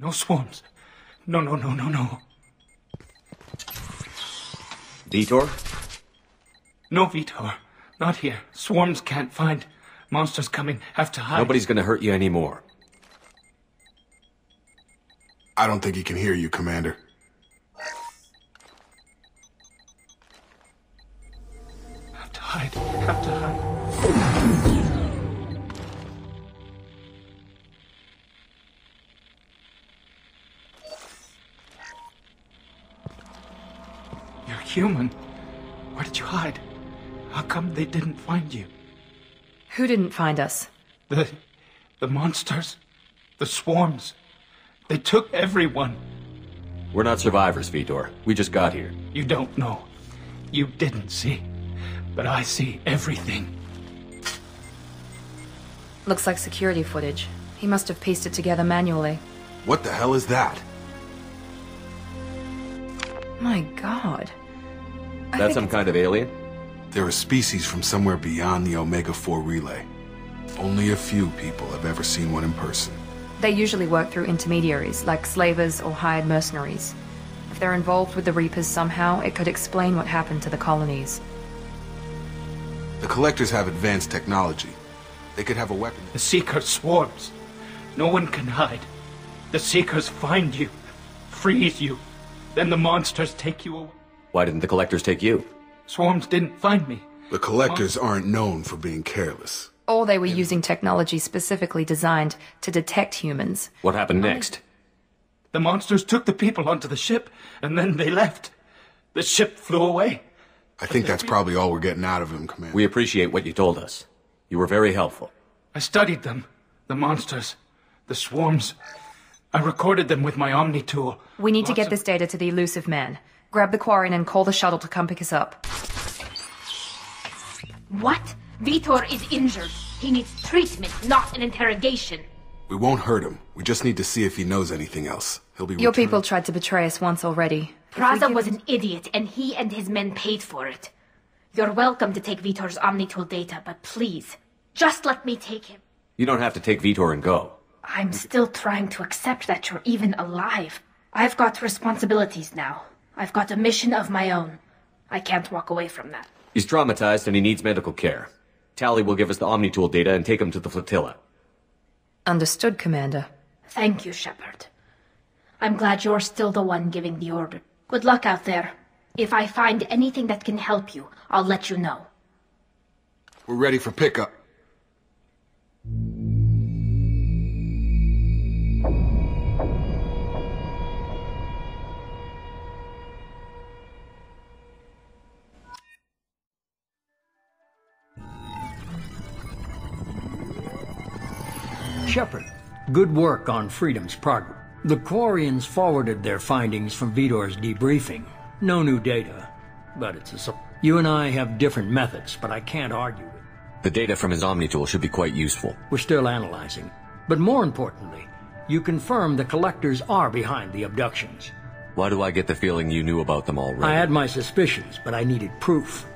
No swarms. No. Veetor? No, Veetor. Not here. Swarms can't find. Monsters coming. Have to hide. Nobody's gonna hurt you anymore. I don't think he can hear you, Commander. Have to hide. Have to hide. You're human. Where did you hide? How come they didn't find you? Who didn't find us? The monsters. The swarms. They took everyone. We're not survivors, Veetor. We just got here. You don't know. You didn't see. But I see everything. Looks like security footage. He must have pieced it together manually. What the hell is that? My God. That's some kind of alien? They're a species from somewhere beyond the Omega-4 relay. Only a few people have ever seen one in person. They usually work through intermediaries, like slavers or hired mercenaries. If they're involved with the Reapers somehow, it could explain what happened to the colonies. The Collectors have advanced technology. They could have a weapon. The Seekers swarms. No one can hide. The Seekers find you, freeze you, then the monsters take you away. Why didn't the Collectors take you? Swarms didn't find me. The Collectors aren't known for being careless. Or they were using technology specifically designed to detect humans. What happened next? The monsters took the people onto the ship, and then they left. The ship flew away. I think that's probably all we're getting out of him, Commander. We appreciate what you told us. You were very helpful. I studied them. The monsters. The swarms. I recorded them with my Omni tool. We need to get this data to the elusive man. Grab the Quarren and call the shuttle to come pick us up. What? Veetor is injured. He needs treatment, not an interrogation. We won't hurt him. We just need to see if he knows anything else. He'll be Your people tried to betray us once already. Praza was an idiot, and he and his men paid for it. You're welcome to take Vitor's Omnitool data, but please, just let me take him. You don't have to take Veetor and go. I'm still trying to accept that you're even alive. I've got responsibilities now. I've got a mission of my own. I can't walk away from that. He's traumatized and he needs medical care. Tally will give us the Omni tool data and take him to the flotilla. Understood, Commander. Thank you, Shepard. I'm glad you're still the one giving the order. Good luck out there. If I find anything that can help you, I'll let you know. We're ready for pickup. Shepard, good work on Freedom's progress. The Quarians forwarded their findings from Vitor's debriefing. No new data, but it's a... You and I have different methods, but I can't argue it. The data from his Omnitool should be quite useful. We're still analyzing. But more importantly, you confirm the Collectors are behind the abductions. Why do I get the feeling you knew about them already? I had my suspicions, but I needed proof.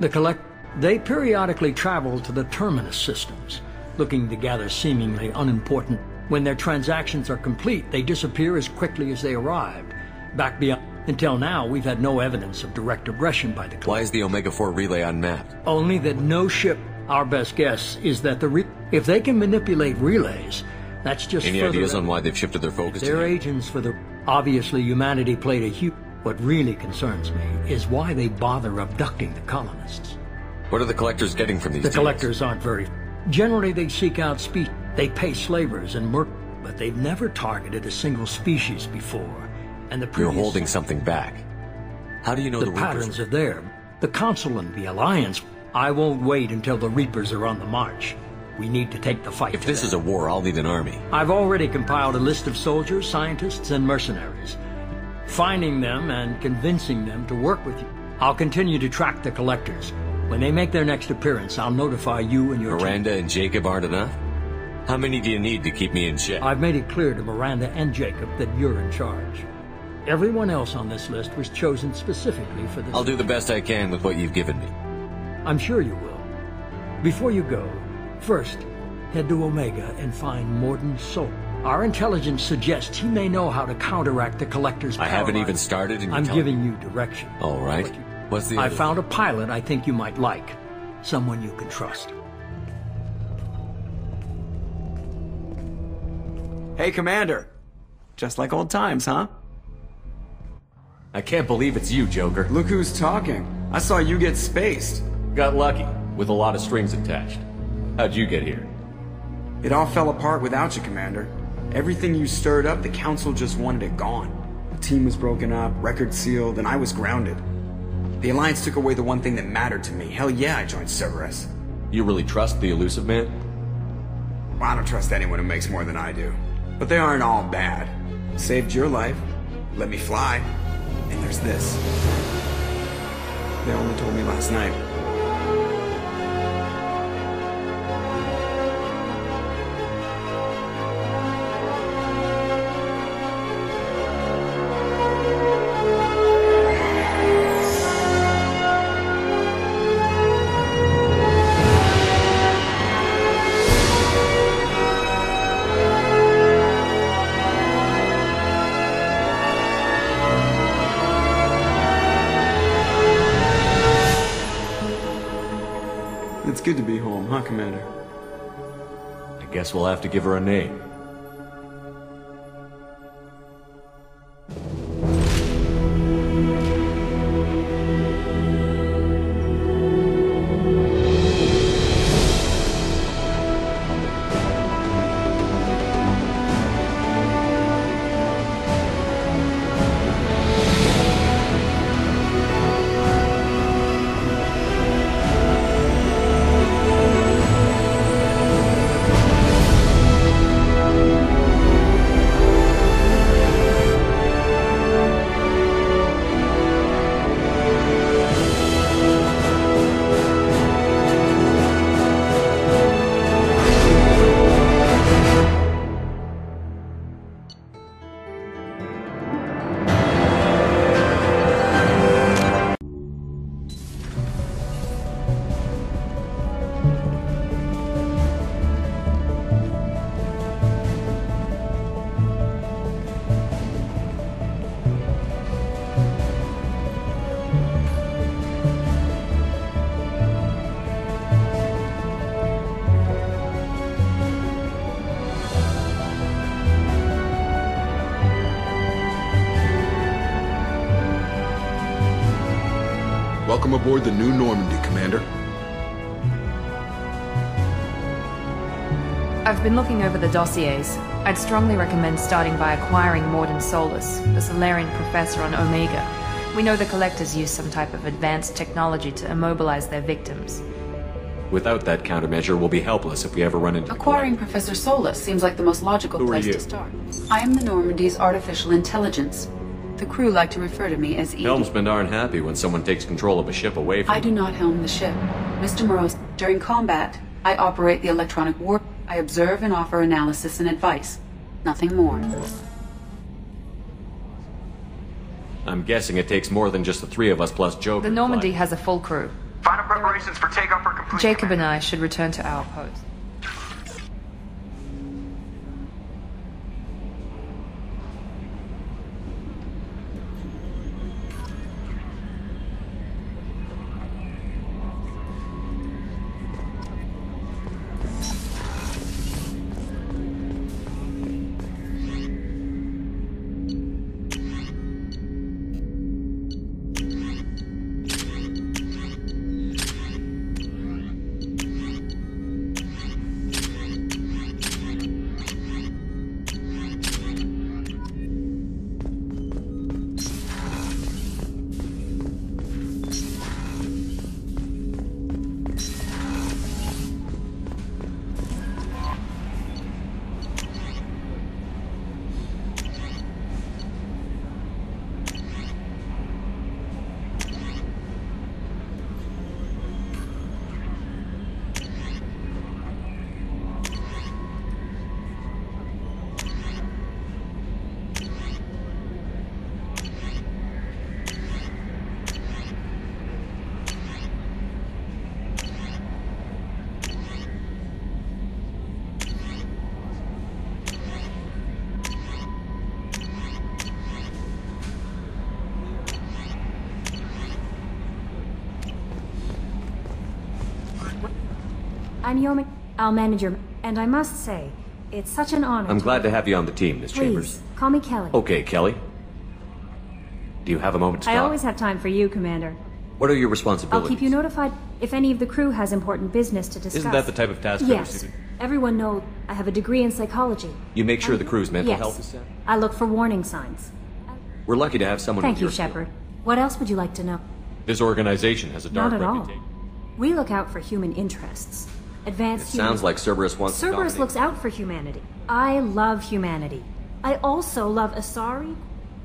The They periodically travel to the Terminus systems, looking to gather seemingly unimportant. When their transactions are complete, they disappear as quickly as they arrived. Back beyond. Until now, we've had no evidence of direct aggression by the Collectors. Why is the Omega-4 relay unmapped? Only that no ship. Our best guess is that if they can manipulate relays, that's just further... Any ideas on why they've shifted their focus? They're agents for the... Obviously, humanity played a huge... What really concerns me is why they bother abducting the colonists. What are the Collectors getting from these? The Collectors aren't very... Generally, they seek out species. They pay slavers and merc, but they've never targeted a single species before. And the previous... You're holding something back. How do you know the patterns are there? The Council and the Alliance. I won't wait until the Reapers are on the march. We need to take the fight. If this is a war, I'll need an army. I've already compiled a list of soldiers, scientists, and mercenaries. Finding them and convincing them to work with you. I'll continue to track the Collectors. When they make their next appearance, I'll notify you and your Miranda team. And Jacob aren't enough? How many do you need to keep me in check? I've made it clear to Miranda and Jacob that you're in charge. Everyone else on this list was chosen specifically for this... I'll do the best I can with what you've given me. I'm sure you will. Before you go, first, head to Omega and find Mordin Solus. Our intelligence suggests he may know how to counteract the Collector's power. I haven't even started. I'm giving you direction. All right. What's the? I found a pilot I think you might like. Someone you can trust. Hey, Commander. Just like old times, huh? I can't believe it's you, Joker. Look who's talking. I saw you get spaced. Got lucky, with a lot of strings attached. How'd you get here? It all fell apart without you, Commander. Everything you stirred up, the Council just wanted it gone. The team was broken up, record sealed, and I was grounded. The Alliance took away the one thing that mattered to me. Hell yeah, I joined Cerberus. You really trust the elusive man? Well, I don't trust anyone who makes more than I do. But they aren't all bad. Saved your life, let me fly, and there's this. They only told me last night. Good to be home, huh, Commander? I guess we'll have to give her a name. Welcome aboard the new Normandy, Commander. I've been looking over the dossiers. I'd strongly recommend starting by acquiring Mordin Solus, the Solarian professor on Omega. We know the Collectors use some type of advanced technology to immobilize their victims. Without that countermeasure, we'll be helpless if we ever run into... Acquiring Professor Solus seems like the most logical place to start. I am the Normandy's artificial intelligence. The crew like to refer to me as EDI. Helmsmen aren't happy when someone takes control of a ship away from... I do not helm the ship. Mr. Morose, during combat, I operate the electronic warp. I observe and offer analysis and advice. Nothing more. I'm guessing it takes more than just the three of us plus Joker. The Normandy has a full crew. Final preparations for takeoff are complete. Jacob and I should return to our post. I'm Yomi. I'll manage your... And I must say, it's such an honor... I'm glad to have you on the team, Miss Chambers. Please, call me Kelly. Okay, Kelly. Do you have a moment to talk? I always have time for you, Commander. What are your responsibilities? I'll keep you notified if any of the crew has important business to discuss. Isn't that the type of task I received? Yes. Everyone knows I have a degree in psychology. You make sure the crew's mental health is set? I look for warning signs. We're lucky to have someone with your skill. Thank you, Shepard. What else would you like to know? This organization has a dark reputation. We look out for human interests. Advanced human... It sounds like Cerberus wants to dominate. Cerberus looks out for humanity. I love humanity. I also love Asari.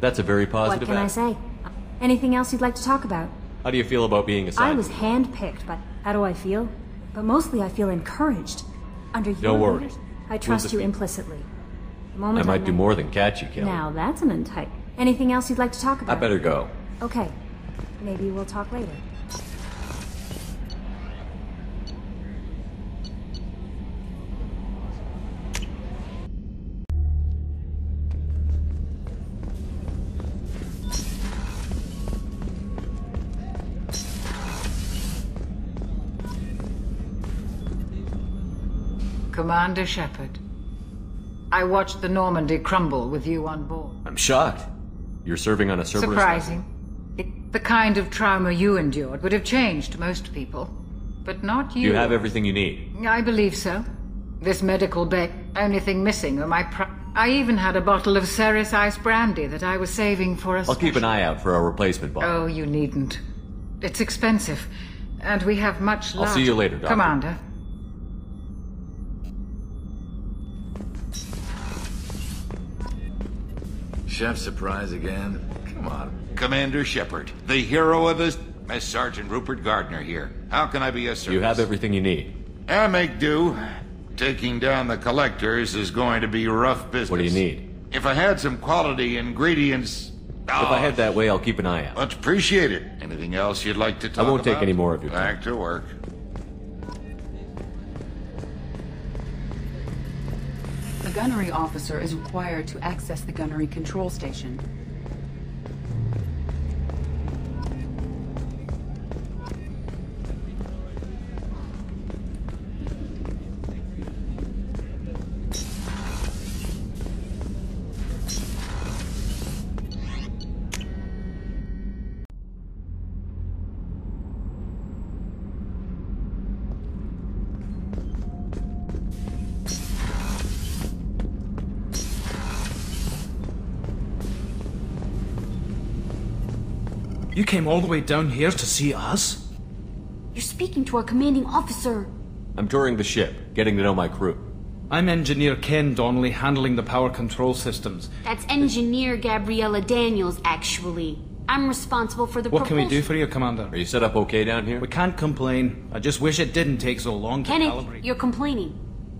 That's a very positive act. What can I say? Anything else you'd like to talk about? How do you feel about being Asari? I was handpicked, but how do I feel? But mostly I feel encouraged. Under your... Don't worry. I trust you implicitly. The moment I might do more than catch you, Kelly. Now that's an indictment. Anything else you'd like to talk about? I better go. Okay. Maybe we'll talk later. Commander Shepard, I watched the Normandy crumble with you on board. I'm shocked. You're serving on a Cerberus... Surprising. The kind of trauma you endured would have changed most people, but not you. You have everything you need. I believe so. This medical bay, only thing missing are my... I even had a bottle of Serrice Ice Brandy that I was saving for us. I'll keep an eye out for a replacement bottle. Oh, you needn't. It's expensive, and we have much larger... I'll see you later, Doctor. Commander. Chef surprise again? Come on. Commander Shepard, the hero of us. Miss Sergeant Rupert Gardner here. How can I be of service? You have everything you need. I make do. Taking down the Collectors is going to be rough business. What do you need? If I had some quality ingredients... If I head that way, I'll keep an eye out. Much appreciated. Anything else you'd like to talk about? I won't take any more of your time. Back to work. A gunnery officer is required to access the gunnery control station. You came all the way down here to see us? You're speaking to our commanding officer. I'm touring the ship, getting to know my crew. I'm Engineer Ken Donnelly, handling the power control systems. That's Engineer Gabriella Daniels, actually. I'm responsible for the propulsion. What can we do for you, Commander? Are you set up okay down here? We can't complain. I just wish it didn't take so long to calibrate. Kenneth, you're complaining.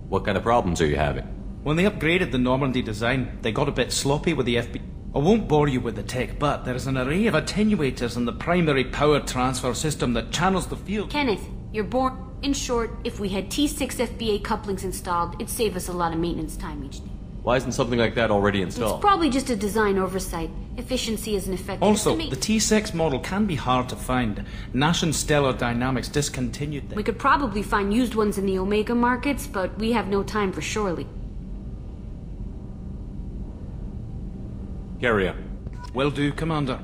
What kind of problems are you having? When they upgraded the Normandy design, they got a bit sloppy with the FBT. I won't bore you with the tech, but there is an array of attenuators in the primary power transfer system that channels the field. Kenneth, you're bored. In short, if we had T6FBA couplings installed, it'd save us a lot of maintenance time each day. Why isn't something like that already installed? It's probably just a design oversight. Efficiency isn't effective. Also, the T6 model can be hard to find. Nash and Stellar Dynamics discontinued them. We could probably find used ones in the Omega markets, but we have no time for Shorely. Carry on. Will do, Commander.